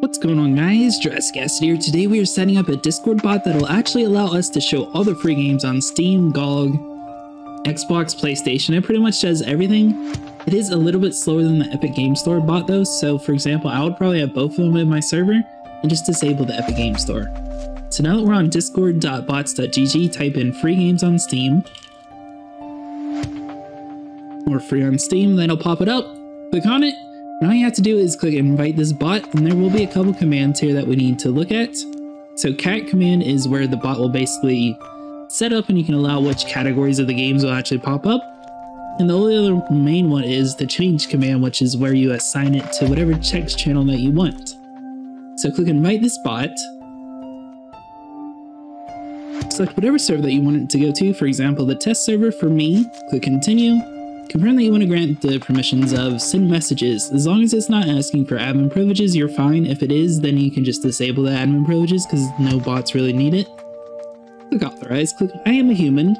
What's going on, guys? Jurassic Acid here. Today we are setting up a Discord bot that will actually allow us to show all the free games on Steam, GOG, Xbox, PlayStation. It pretty much does everything. It is a little bit slower than the Epic Games Store bot though, so for example I would probably have both of them in my server and just disable the Epic Games Store. So now that we're on discord.bots.gg, type in free games on Steam or free on Steam, then it'll pop it up. Click on it. Now all you have to do is click invite this bot, and there will be a couple commands here that we need to look at. So cat command is where the bot will basically set up and you can allow which categories of the games will actually pop up. And the only other main one is the change command, which is where you assign it to whatever text channel that you want. So click invite this bot. Select whatever server that you want it to go to, for example the test server for me. Click continue. Confirm that you want to grant the permissions of send messages. As long as it's not asking for admin privileges, you're fine. If it is, then you can just disable the admin privileges because no bots really need it. Click authorize, click I am a human,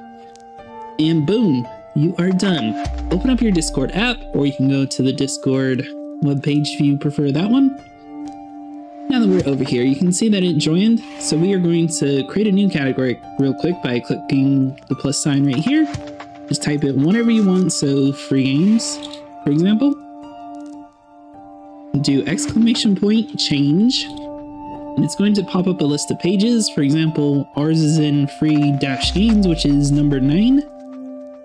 and boom, you are done. Open up your Discord app, or you can go to the Discord webpage if you prefer that one. Now that we're over here, you can see that it joined, so we are going to create a new category real quick by clicking the plus sign right here. Just type it whenever you want, so free games, for example. Do exclamation point change, and it's going to pop up a list of pages. For example, ours is in free dash games, which is number 9.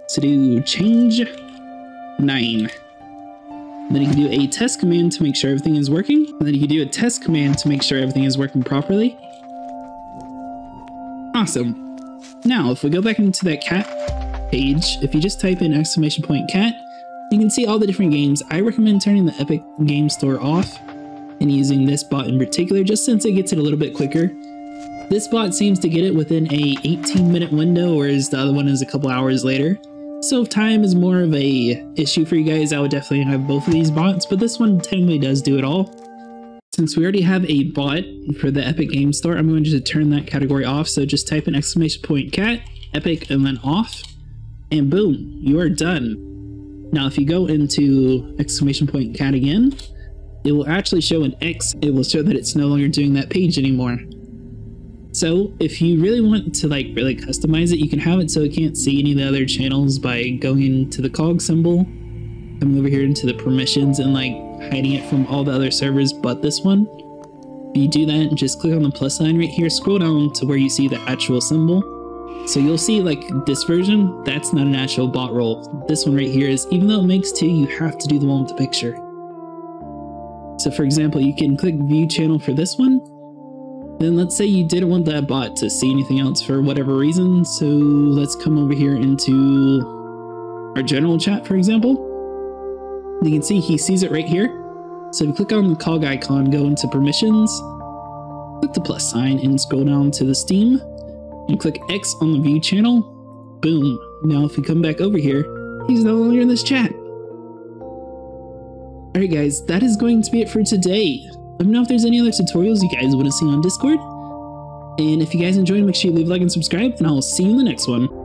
So do change 9. And then you can do a test command to make sure everything is working. And then you can do a test command to make sure everything is working properly. Awesome. Now, if we go back into that cat page, if you just type in exclamation point cat, you can see all the different games. I recommend turning the Epic Games Store off and using this bot in particular, just since it gets it a little bit quicker. This bot seems to get it within a 18-minute window, whereas the other one is a couple hours later. So if time is more of a issue for you guys, I would definitely have both of these bots, but this one technically does do it all. Since we already have a bot for the Epic Games Store, I'm going to turn that category off. So just type in exclamation point cat, Epic, and then off. And boom, you are done. Now if you go into exclamation point cat again, it will actually show an X. It will show that it's no longer doing that page anymore. So if you really want to really customize it, you can have it so it can't see any of the other channels by going into the cog symbol, coming over here into the permissions, and hiding it from all the other servers but this one. If you do that, just click on the plus sign right here, scroll down to where you see the actual symbol. So you'll see this version, that's not an actual bot role. This one right here is, even though it makes two, you have to do the one with the picture. So for example, you can click view channel for this one. Then let's say you didn't want that bot to see anything else for whatever reason. So let's come over here into our general chat, for example. You can see he sees it right here. So if you click on the cog icon, go into permissions, click the plus sign and scroll down to the Steam. And click X on the view channel. Boom. Now if we come back over here, he's no longer in this chat. Alright guys, that is going to be it for today. Let me know if there's any other tutorials you guys want to see on Discord. And if you guys enjoyed, make sure you leave a like and subscribe, and I will see you in the next one.